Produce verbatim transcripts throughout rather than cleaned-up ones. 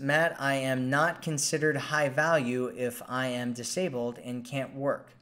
Matt, I am not considered high value if I am disabled and can't work.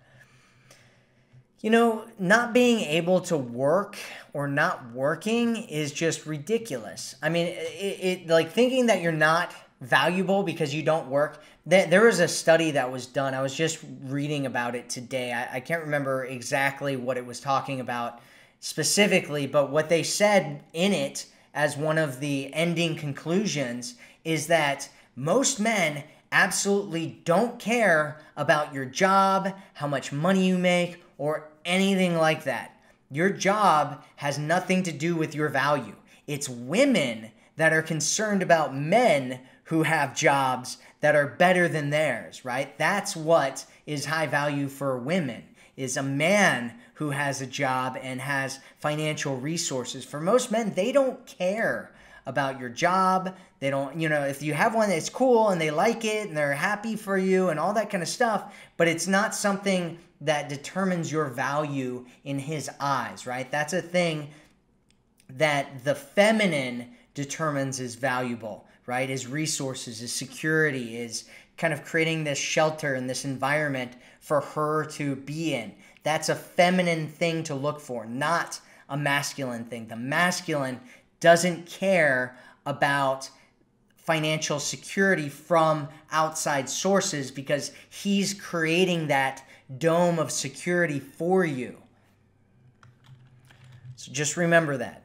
You know, not being able to work or not working is just ridiculous. I mean, it, it like thinking that you're not valuable because you don't work. Th there was a study that was done. I was just reading about it today. I, I can't remember exactly what it was talking about specifically, but what they said in it as one of the ending conclusions is that most men absolutely don't care about your job, how much money you make, or anything like that. Your job has nothing to do with your value. It's women that are concerned about men who have jobs that are better than theirs, right? That's what is high value for women, is a man who has a job and has financial resources. For most men, they don't care about your job. They don't, you know, if you have one that's cool and they like it and they're happy for you and all that kind of stuff, but it's not something that determines your value in his eyes, right? That's a thing that the feminine determines is valuable, right? Is resources, is security, is kind of creating this shelter and this environment for her to be in. That's a feminine thing to look for, not a masculine thing. The masculine doesn't care about financial security from outside sources because he's creating that dome of security for you. So just remember that.